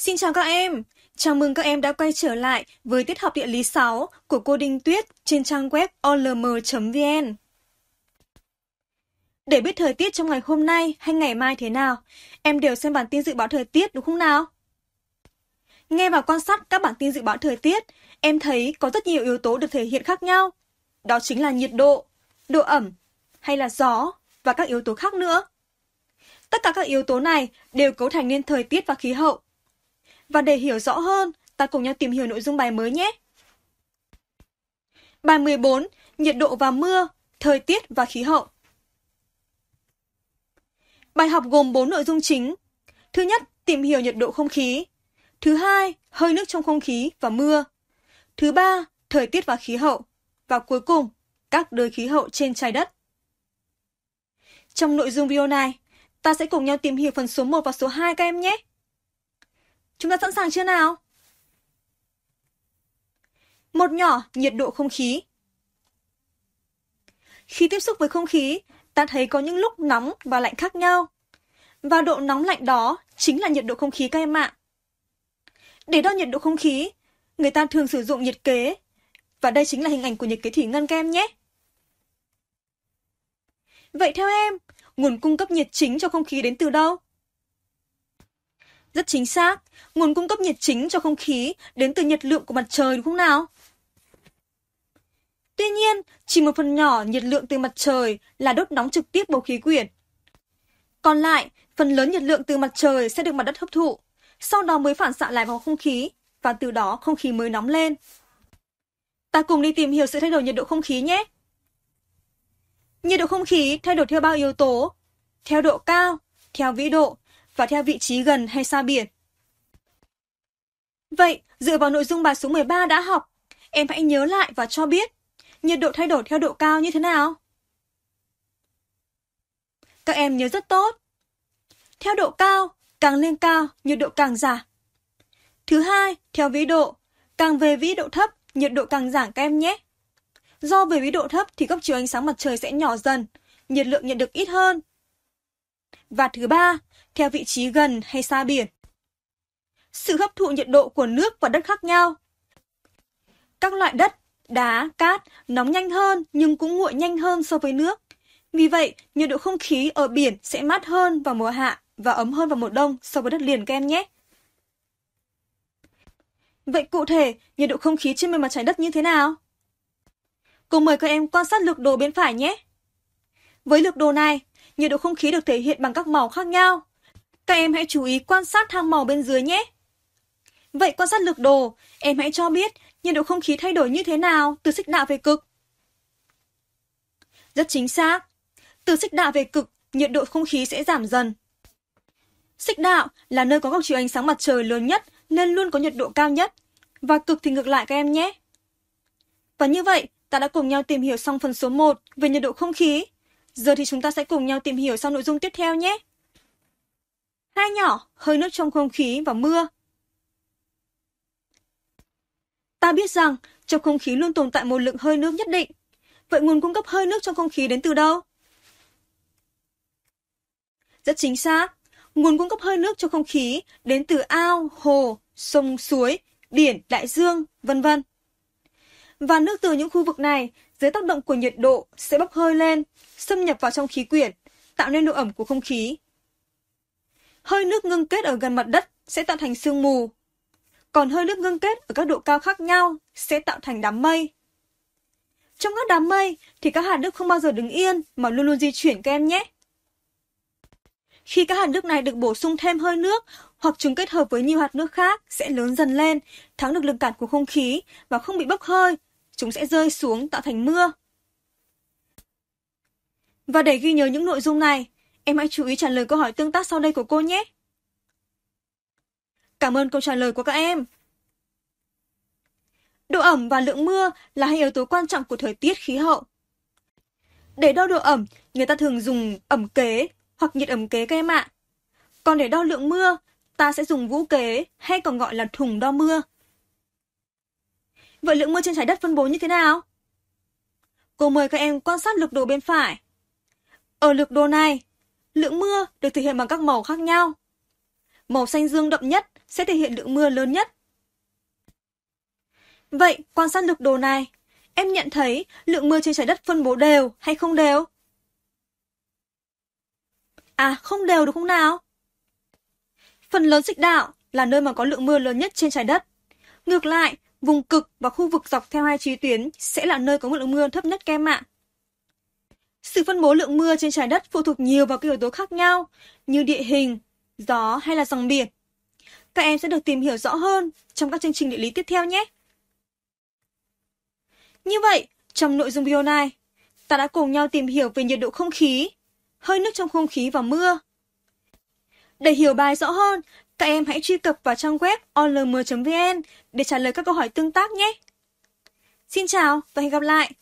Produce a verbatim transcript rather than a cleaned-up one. Xin chào các em! Chào mừng các em đã quay trở lại với tiết học địa lý sáu của cô Đinh Tuyết trên trang web o l m chấm v n. Để biết thời tiết trong ngày hôm nay hay ngày mai thế nào, em đều xem bản tin dự báo thời tiết đúng không nào? Nghe và quan sát các bản tin dự báo thời tiết, em thấy có rất nhiều yếu tố được thể hiện khác nhau. Đó chính là nhiệt độ, độ ẩm hay là gió và các yếu tố khác nữa. Tất cả các yếu tố này đều cấu thành nên thời tiết và khí hậu. Và để hiểu rõ hơn, ta cùng nhau tìm hiểu nội dung bài mới nhé. Bài mười bốn. Nhiệt độ và mưa, thời tiết và khí hậu. Bài học gồm bốn nội dung chính. Thứ nhất, tìm hiểu nhiệt độ không khí. Thứ hai, hơi nước trong không khí và mưa. Thứ ba, thời tiết và khí hậu. Và cuối cùng, các đới khí hậu trên trái đất. Trong nội dung video này, ta sẽ cùng nhau tìm hiểu phần số một và số hai các em nhé. Chúng ta sẵn sàng chưa nào? Một nhỏ, nhiệt độ không khí. Khi tiếp xúc với không khí, ta thấy có những lúc nóng và lạnh khác nhau. Và độ nóng lạnh đó chính là nhiệt độ không khí các em ạ. Để đo nhiệt độ không khí, người ta thường sử dụng nhiệt kế. Và đây chính là hình ảnh của nhiệt kế thủy ngân các em nhé. Vậy theo em, nguồn cung cấp nhiệt chính cho không khí đến từ đâu? Rất chính xác, nguồn cung cấp nhiệt chính cho không khí đến từ nhiệt lượng của mặt trời đúng không nào? Tuy nhiên, chỉ một phần nhỏ nhiệt lượng từ mặt trời là đốt nóng trực tiếp bầu khí quyển. Còn lại, phần lớn nhiệt lượng từ mặt trời sẽ được mặt đất hấp thụ, sau đó mới phản xạ lại vào không khí, và từ đó không khí mới nóng lên. Ta cùng đi tìm hiểu sự thay đổi nhiệt độ không khí nhé! Nhiệt độ không khí thay đổi theo bao yếu tố? Theo độ cao, theo vĩ độ, và theo vị trí gần hay xa biển. Vậy, dựa vào nội dung bài số mười ba đã học, em hãy nhớ lại và cho biết nhiệt độ thay đổi theo độ cao như thế nào? Các em nhớ rất tốt. Theo độ cao, càng lên cao, nhiệt độ càng giảm. Thứ hai, theo vĩ độ, càng về vĩ độ thấp, nhiệt độ càng giảm các em nhé. Do về vĩ độ thấp thì góc chiếu ánh sáng mặt trời sẽ nhỏ dần, nhiệt lượng nhận được ít hơn. Và thứ ba, theo vị trí gần hay xa biển. Sự hấp thụ nhiệt độ của nước và đất khác nhau. Các loại đất, đá, cát nóng nhanh hơn nhưng cũng nguội nhanh hơn so với nước. Vì vậy, nhiệt độ không khí ở biển sẽ mát hơn vào mùa hạ và ấm hơn vào mùa đông so với đất liền các em nhé. Vậy cụ thể, nhiệt độ không khí trên bề mặt trái đất như thế nào? Cùng mời các em quan sát lược đồ bên phải nhé. Với lược đồ này, nhiệt độ không khí được thể hiện bằng các màu khác nhau. Các em hãy chú ý quan sát thang màu bên dưới nhé. Vậy quan sát lược đồ, em hãy cho biết nhiệt độ không khí thay đổi như thế nào từ xích đạo về cực. Rất chính xác. Từ xích đạo về cực, nhiệt độ không khí sẽ giảm dần. Xích đạo là nơi có góc chiếu ánh sáng mặt trời lớn nhất nên luôn có nhiệt độ cao nhất. Và cực thì ngược lại các em nhé. Và như vậy, ta đã cùng nhau tìm hiểu xong phần số một về nhiệt độ không khí. Giờ thì chúng ta sẽ cùng nhau tìm hiểu sang nội dung tiếp theo nhé. Hai nhỏ, hơi nước trong không khí và mưa. Ta biết rằng trong không khí luôn tồn tại một lượng hơi nước nhất định. Vậy nguồn cung cấp hơi nước trong không khí đến từ đâu? Rất chính xác. Nguồn cung cấp hơi nước trong không khí đến từ ao, hồ, sông, suối, biển, đại dương, vân vân. Và nước từ những khu vực này dưới tác động của nhiệt độ sẽ bốc hơi lên, xâm nhập vào trong khí quyển, tạo nên độ ẩm của không khí. Hơi nước ngưng kết ở gần mặt đất sẽ tạo thành sương mù. Còn hơi nước ngưng kết ở các độ cao khác nhau sẽ tạo thành đám mây. Trong các đám mây thì các hạt nước không bao giờ đứng yên mà luôn luôn di chuyển các em nhé. Khi các hạt nước này được bổ sung thêm hơi nước hoặc chúng kết hợp với nhiều hạt nước khác sẽ lớn dần lên, thắng được lực cản của không khí và không bị bốc hơi, chúng sẽ rơi xuống tạo thành mưa. Và để ghi nhớ những nội dung này, em hãy chú ý trả lời câu hỏi tương tác sau đây của cô nhé. Cảm ơn câu trả lời của các em. Độ ẩm và lượng mưa là hai yếu tố quan trọng của thời tiết khí hậu. Để đo độ ẩm, người ta thường dùng ẩm kế hoặc nhiệt ẩm kế các em ạ. Còn để đo lượng mưa, ta sẽ dùng vũ kế hay còn gọi là thùng đo mưa. Vậy lượng mưa trên trái đất phân bố như thế nào? Cô mời các em quan sát lược đồ bên phải. Ở lược đồ này, lượng mưa được thể hiện bằng các màu khác nhau. Màu xanh dương đậm nhất sẽ thể hiện lượng mưa lớn nhất. Vậy, quan sát được đồ này, em nhận thấy lượng mưa trên trái đất phân bố đều hay không đều? À, không đều đúng không nào? Phần lớn xích đạo là nơi mà có lượng mưa lớn nhất trên trái đất. Ngược lại, vùng cực và khu vực dọc theo hai chí tuyến sẽ là nơi có lượng mưa thấp nhất kem ạ. Sự phân bố lượng mưa trên trái đất phụ thuộc nhiều vào các yếu tố khác nhau như địa hình, gió hay là dòng biển. Các em sẽ được tìm hiểu rõ hơn trong các chương trình địa lý tiếp theo nhé. Như vậy, trong nội dung video này, ta đã cùng nhau tìm hiểu về nhiệt độ không khí, hơi nước trong không khí và mưa. Để hiểu bài rõ hơn, các em hãy truy cập vào trang web o l m chấm v n để trả lời các câu hỏi tương tác nhé. Xin chào và hẹn gặp lại!